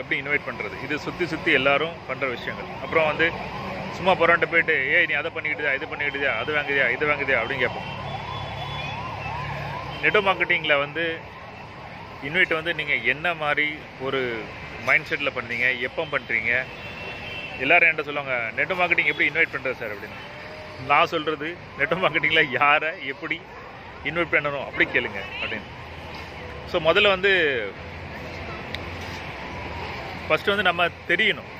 எப்படி இனோவேட் பண்ணுறது இது சுற்றி சுற்றி எல்லாரும் பண்ணுற விஷயங்கள். அப்புறம் வந்து சும்மா போராட்ட போயிட்டு ஏய் நீ அதை பண்ணிக்கிட்டுதா இது பண்ணிக்கிட்டுதா அது வாங்குதியா இது வாங்குதியா அப்படின்னு கேட்போம். நெட்டோ மார்க்கெட்டிங்கில் வந்து இன்வைட் வந்து நீங்கள் என்ன மாதிரி ஒரு மைண்ட் செட்டில் பண்ணுறீங்க, எப்போ பண்ணுறீங்க, எல்லோரும் என்கிட்ட சொல்லுவாங்க நெட்டோ மார்க்கெட்டிங் எப்படி இன்வைட் பண்ணுறது சார் அப்படின்னு. நான் சொல்கிறது நெட்டோ மார்க்கெட்டிங்கில் யாரை எப்படி இன்வைட் பண்ணணும் அப்படி கேளுங்க அப்படின்னு. ஸோ முதல்ல வந்து ஃபஸ்ட்டு வந்து நம்ம தெரியணும்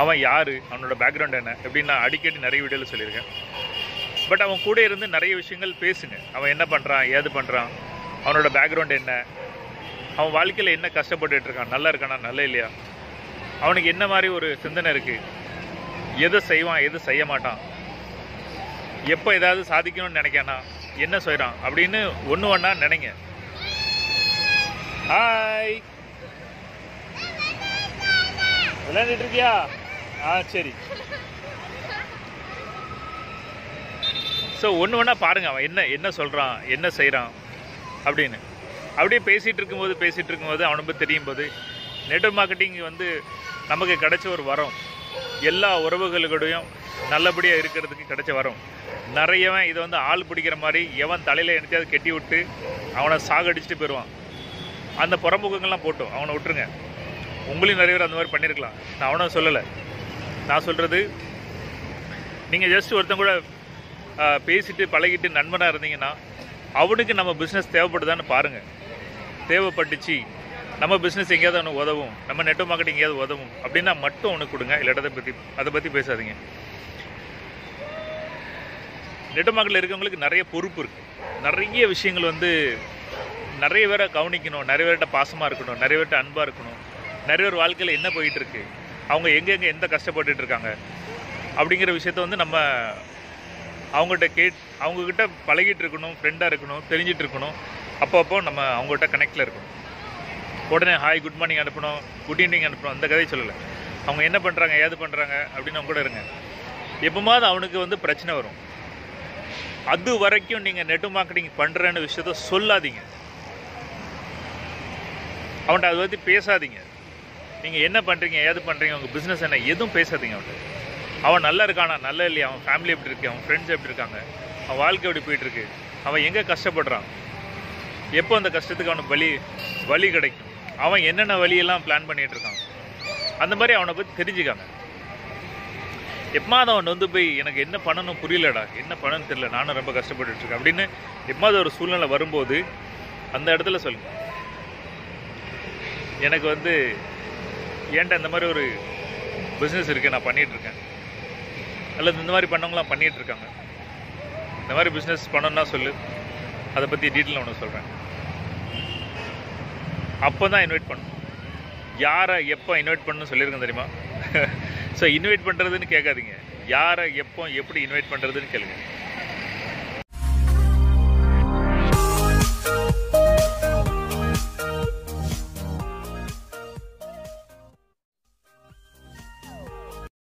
அவன் யார், அவனோட பேக்ரவுண்ட் என்ன எப்படின்னு நான் அடிக்கடி நிறைய வீடியோவில் சொல்லியிருக்கேன். பட் அவன் கூட இருந்து நிறைய விஷயங்கள் பேசுங்க. அவன் என்ன பண்ணுறான், ஏது பண்ணுறான், அவனோட பேக்ரவுண்ட் என்ன, அவன் வாழ்க்கையில் என்ன கஷ்டப்பட்டுருக்கான், நல்லா இருக்கானா நல்லா இல்லையா, அவனுக்கு என்ன மாதிரி ஒரு சிந்தனை இருக்குது, எதை செய்வான் எது செய்ய மாட்டான், எப்போ ஏதாவது சாதிக்கணும்னு நினைக்கானா, என்ன செய்கிறான் அப்படின்னு ஒன்று ஒன்றா நினைங்க. ஹாய் விளையாண்டுட்டு இருக்கியா? ஆ சரி. ஸோ ஒன்று ஒன்றா பாருங்கள் அவன் என்ன என்ன சொல்கிறான் என்ன செய்கிறான் அப்படின்னு. அப்படியே பேசிகிட்டு இருக்கும்போது அவனை பற்றி தெரியும் போது நெட்வொர்க் மார்க்கெட்டிங் வந்து நமக்கு கிடைச்ச ஒரு வரம், எல்லா உறவுகளுக்கூடையும் நல்லபடியாக இருக்கிறதுக்கு கிடைச்ச வரம். நிறையவன் இதை வந்து ஆள் பிடிக்கிற மாதிரி எவன் தலையில் எடுத்து கெட்டி விட்டு அவனை சாகடிச்சுட்டு போயிடுவான். அந்த புறம்புக்கங்கள்லாம் போட்டோம் அவனை விட்டுருங்க. உங்களையும் நிறைய பேர் அந்த மாதிரி பண்ணியிருக்கலாம், நான் அவனும் சொல்லலை. நான் சொல்கிறது நீங்கள் ஜஸ்ட் ஒருத்தன் கூட பேசிட்டு பழகிட்டு நண்பனாக இருந்தீங்கன்னா அவனுக்கு நம்ம பிஸ்னஸ் தேவைப்படுதான்னு பாருங்கள். தேவைப்பட்டுச்சு நம்ம பிஸ்னஸ் எங்கேயாவது அவனுக்கு உதவும், நம்ம நெட்வொர்க் மார்க்கெட்டிங் எங்கேயாவது உதவும் அப்படின்னா மட்டும் அவனுக்கு கொடுங்க. இல்லாட்டதை பற்றி பேசாதீங்க. நெட்வொர்க் மார்க்கெட்டில் இருக்கிறவங்களுக்கு நிறைய பொறுப்பு இருக்குது, நிறைய விஷயங்கள் வந்து நிறைய பேரை கவனிக்கணும், நிறைய பேர்கிட்ட பாசமாக இருக்கணும், நிறைய பேர்கிட்ட அன்பாக இருக்கணும், நிறைய பேர் வாழ்க்கையில் என்ன போயிட்டுருக்கு, அவங்க எங்கெங்கே எந்த கஷ்டப்பட்டுட்டு இருக்காங்க அப்படிங்கிற விஷயத்த வந்து நம்ம அவங்ககிட்ட அவங்கக்கிட்ட பழகிட்டு இருக்கணும், ஃப்ரெண்டாக இருக்கணும், தெரிஞ்சிட்டு இருக்கணும். அப்பப்போ நம்ம அவங்ககிட்ட கனெக்டில் இருக்கணும். உடனே ஹாய் குட் மார்னிங் அனுப்பணும், குட் ஈவினிங் அனுப்பணும் அந்த கதையை சொல்லலை. அவங்க என்ன பண்ணுறாங்க ஏது பண்ணுறாங்க அப்படின்னு அவங்க கூட இருங்க. எப்போமாவது அவனுக்கு வந்து பிரச்சனை வரும், அது வரைக்கும் நீங்கள் நெட்வொர்க் மார்க்கெட்டிங் பண்ணுறேன்னு விஷயத்த சொல்லாதீங்க, அவன்கிட்ட அதை பற்றி பேசாதீங்க. நீங்கள் என்ன பண்ணுறீங்க ஏது பண்ணுறீங்க உங்கள் பிஸ்னஸ் என்ன எதுவும் பேசாதீங்க அவன்கிட்ட. அவன் நல்லா இருக்கானா நல்லா இல்லையா, அவன் ஃபேமிலி எப்படி இருக்கு, அவன் ஃப்ரெண்ட்ஸ் எப்படி இருக்காங்க, அவன் வாழ்க்கை எப்படி போயிட்டுருக்கு, அவன் எங்கே கஷ்டப்படுறான், எப்போ அந்த கஷ்டத்துக்கு அவனுக்கு வழி கிடைக்கும், அவன் என்னென்ன வழியெல்லாம் பிளான் பண்ணிகிட்டு இருக்கான் அந்த மாதிரி அவனை பற்றி தெரிஞ்சுக்காங்க. எப்போது அவன் வந்து போய் எனக்கு என்ன பண்ணணும் புரியலடா, என்ன பண்ணணும்னு தெரியல, நானும் ரொம்ப கஷ்டப்பட்டுருக்கேன் அப்படின்னு எப்போது ஒரு சூழ்நிலை வரும்போது அந்த இடத்துல சொல்லுங்கள் எனக்கு வந்து ஏன்ட்ட இந்த மாதிரி ஒரு பிஸ்னஸ் இருக்குது நான் பண்ணிகிட்ருக்கேன், அல்லது இந்த மாதிரி பண்ணவங்களாம் பண்ணிகிட்ருக்காங்க, இந்த மாதிரி பிஸ்னஸ் பண்ணணுன்னா சொல்லு, அதை பற்றி டீட்டெயில் ஒன்று சொல்கிறேன். அப்போ தான் இன்வைட் பண்ணணும். யாரை எப்போ இன்வைட் பண்ணணும்னு சொல்லியிருக்கேன் தெரியுமா? ஸோ இன்வைட் பண்ணுறதுன்னு கேட்காதீங்க, யாரை எப்போ எப்படி இன்வைட் பண்ணுறதுன்னு கேளுங்க.